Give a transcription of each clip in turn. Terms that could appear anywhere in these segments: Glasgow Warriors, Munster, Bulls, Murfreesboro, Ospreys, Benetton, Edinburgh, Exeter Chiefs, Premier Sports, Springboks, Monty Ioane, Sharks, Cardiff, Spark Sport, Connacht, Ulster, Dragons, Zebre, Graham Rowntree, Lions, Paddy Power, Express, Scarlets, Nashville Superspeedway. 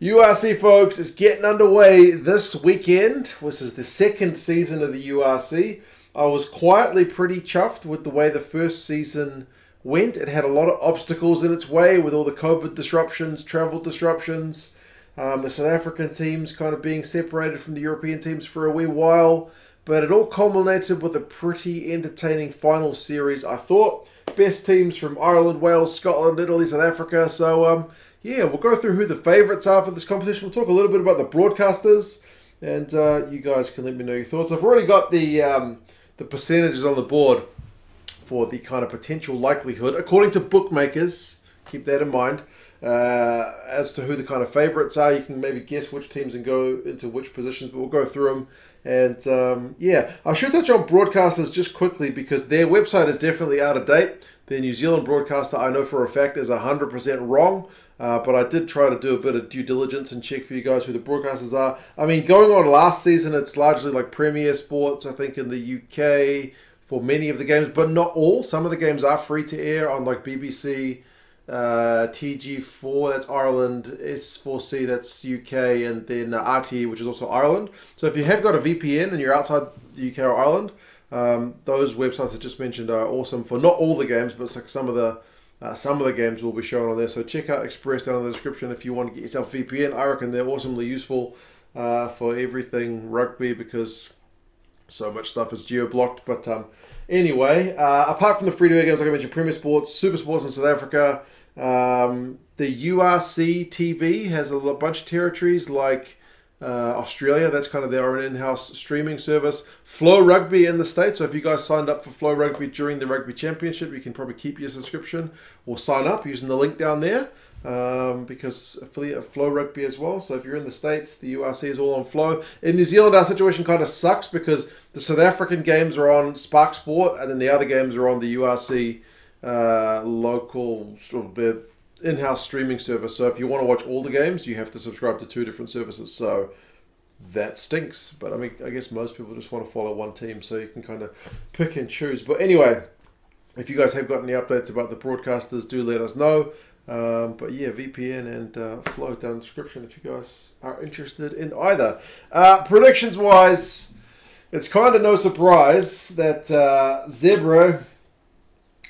URC, folks, is getting underway this weekend. This is the second season of the URC. I was quietly pretty chuffed with the way the first season went. It had a lot of obstacles in its way with all the COVID disruptions, travel disruptions, the South African teams kind of being separated from the European teams for a wee while. But it all culminated with a pretty entertaining final series, I thought. Best teams from Ireland, Wales, Scotland, Italy, South Africa. So, yeah, we'll go through who the favourites are for this competition. We'll talk a little bit about the broadcasters. And you guys can let me know your thoughts. I've already got the percentages on the board for the kind of potential likelihood, according to bookmakers. Keep that in mind. As to who the kind of favourites are, you can maybe guess which teams and go into which positions, but we'll go through them. And yeah, I should touch on broadcasters just quickly because their website is definitely out of date. The New Zealand broadcaster, I know for a fact, is 100% wrong, but I did try to do a bit of due diligence and check for you guys who the broadcasters are. I mean, going on last season, it's largely like Premier Sports, I think, in the UK for many of the games, but not all. Some of the games are free to air on like BBC, TG4, that's Ireland, S4C, that's UK, and then RT, which is also Ireland. So if you have got a VPN and you're outside the UK or Ireland, those websites I just mentioned are awesome for not all the games, but like some of the games will be shown on there. So check out Express down in the description if you want to get yourself VPN. I reckon they're awesomely useful for everything rugby because so much stuff is geo-blocked. But anyway, apart from the free-to-air games, like I mentioned, Premier Sports, Super Sports in South Africa, the URC TV has a bunch of territories like Australia. That's kind of their own in-house streaming service. Flow Rugby in the States. So if you guys signed up for Flow Rugby during the Rugby Championship, you can probably keep your subscription or sign up using the link down there because affiliate of Flow Rugby as well. So if you're in the States, the URC is all on Flow. In New Zealand, our situation kind of sucks because the South African games are on Spark Sport and then the other games are on the URC local sort of in-house streaming service. So if you want to watch all the games, you have to subscribe to two different services. So that stinks. But I mean, I guess most people just want to follow one team, so you can kind of pick and choose. But anyway, if you guys have got any updates about the broadcasters, do let us know. But yeah, VPN and Flow down in the description if you guys are interested in either. Predictions-wise, it's kind of no surprise that Zebre,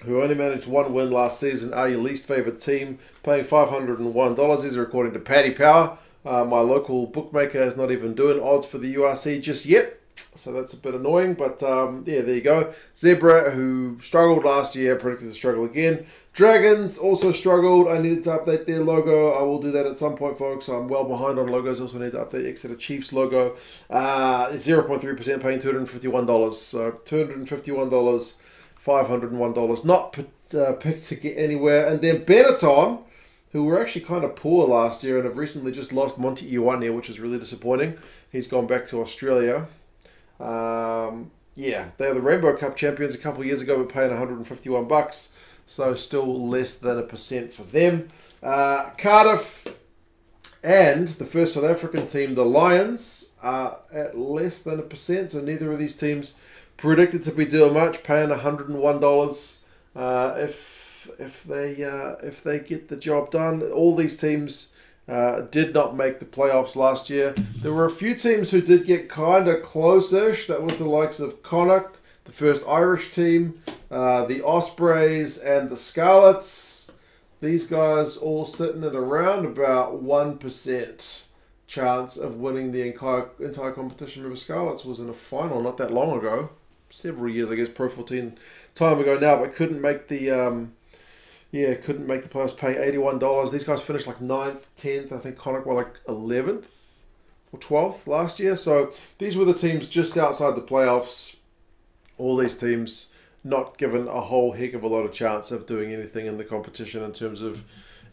who only managed one win last season, are your least favourite team, paying $501. These are according to Paddy Power. My local bookmaker is not even doing odds for the URC just yet, so that's a bit annoying. But yeah, there you go. Zebre, who struggled last year, predicted to struggle again. Dragons also struggled. I needed to update their logo. I will do that at some point, folks. I'm well behind on logos. Also need to update Exeter Chiefs logo. 0.3%, paying $251. So $251. $501, not picked to get anywhere. And then Benetton, who were actually kind of poor last year and have recently just lost Monty Ioane, which is really disappointing. He's gone back to Australia. Yeah, they were the Rainbow Cup champions a couple of years ago, but paying $151, so still less than 1% for them. Cardiff and the first South African team, the Lions, are at less than 1%, so neither of these teams predicted to be doing much, paying $101 if they get the job done. All these teams did not make the playoffs last year. There were a few teams who did get kind of close-ish. That was the likes of Connacht, the first Irish team, the Ospreys and the Scarlets. These guys all sitting at around about 1% chance of winning the entire competition. Remember, Scarlets was in a final not that long ago. Several years, I guess, Pro 14 time ago now, but couldn't make the couldn't make the playoffs, paying $81. These guys finished like 9th, 10th, I think Connacht were like 11th or 12th last year. So these were the teams just outside the playoffs. All these teams not given a whole heck of a lot of chance of doing anything in the competition in terms of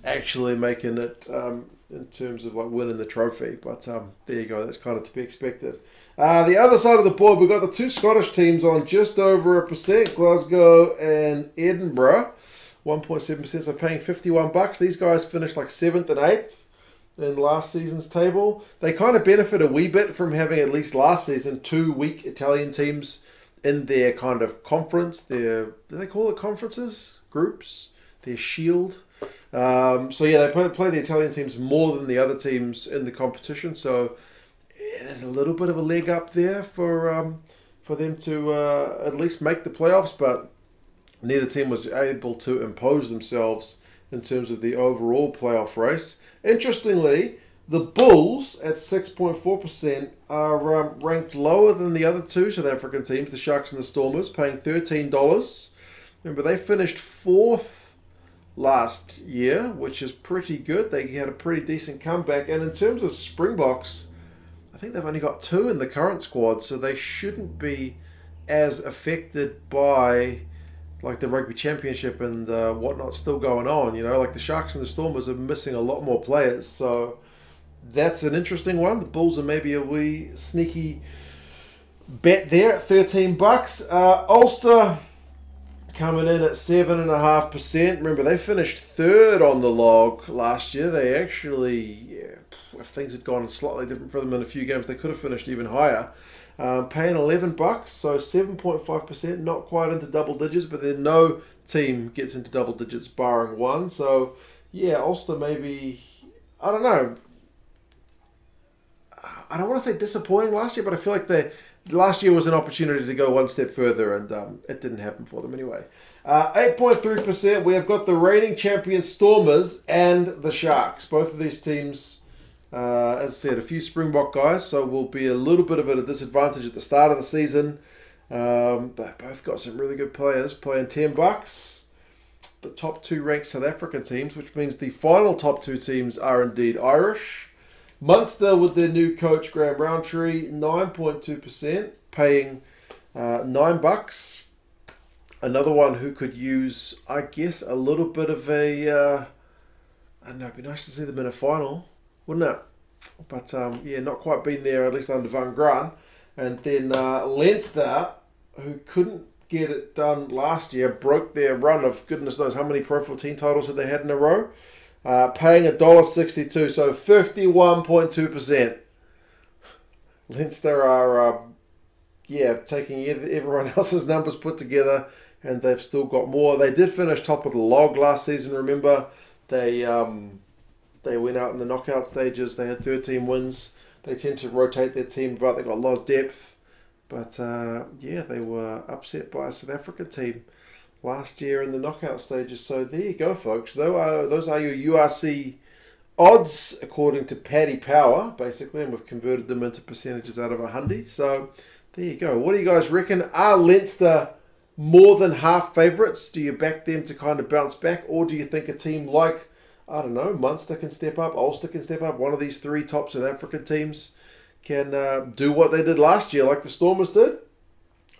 actually making it, in terms of like winning the trophy. But there you go, that's kind of to be expected. The other side of the board, we've got the two Scottish teams on just over 1%, Glasgow and Edinburgh, 1.7%, so paying $51. These guys finished like 7th and 8th in last season's table. They kind of benefit a wee bit from having, at least last season, 2 weak Italian teams in their kind of conference, their, do they call it conferences? Groups? Their shield. So yeah, they play the Italian teams more than the other teams in the competition. So yeah, there's a little bit of a leg up there for them to at least make the playoffs. But neither team was able to impose themselves in terms of the overall playoff race. Interestingly, the Bulls at 6.4% are ranked lower than the other two South African teams, the Sharks and the Stormers, paying $13. Remember, they finished 4th last year, which is pretty good. They had a pretty decent comeback. And in terms of Springboks, I think they've only got 2 in the current squad, so they shouldn't be as affected by like the Rugby Championship and whatnot still going on. You know, like the Sharks and the Stormers are missing a lot more players, so that's an interesting one. The Bulls are maybe a wee sneaky bet there at $13. Ulster coming in at 7.5%. Remember, they finished 3rd on the log last year. They actually, yeah, if things had gone slightly different for them in a few games, they could have finished even higher. Paying $11, so 7.5%, not quite into double digits, but then no team gets into double digits barring one. So, yeah, Ulster maybe, I don't know. I don't want to say disappointing last year, but I feel like last year was an opportunity to go one step further, and it didn't happen for them anyway. 8.3%, we have got the reigning champion Stormers and the Sharks. Both of these teams, as I said, a few Springbok guys, so we'll be a little bit of a disadvantage at the start of the season. But both got some really good players playing $10. The top 2 ranked South African teams, which means the final top 2 teams are indeed Irish. Munster with their new coach, Graham Rowntree, 9.2%, paying $9. Another one who could use, I guess, a little bit of a, I don't know, it'd be nice to see them in a final, wouldn't it? But, yeah, not quite been there, at least under Van Graan. And then Leinster, who couldn't get it done last year, broke their run of goodness knows how many Pro 14 titles that they had in a row. Paying $1.62, so 51.2%. Leinster are, yeah, taking everyone else's numbers put together, and they've still got more. They did finish top of the log last season. Remember, they went out in the knockout stages. They had 13 wins. They tend to rotate their team, but they got a lot of depth. But yeah, they were upset by a South African team last year in the knockout stages. So there you go, folks. Those are your URC odds according to Paddy Power, basically, and we've converted them into percentages out of a hundy. So there you go. What do you guys reckon? Are Leinster more than half favourites? Do you back them to kind of bounce back? Or do you think a team like, I don't know, Munster can step up, Ulster can step up, one of these 3 top South African teams can do what they did last year like the Stormers did?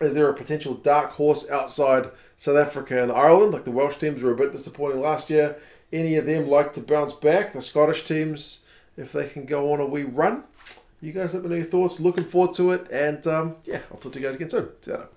Is there a potential dark horse outside South Africa and Ireland? Like the Welsh teams were a bit disappointing last year. Any of them like to bounce back? The Scottish teams, if they can go on a wee run. You guys let me know your thoughts. Looking forward to it. And yeah, I'll talk to you guys again soon. See you later.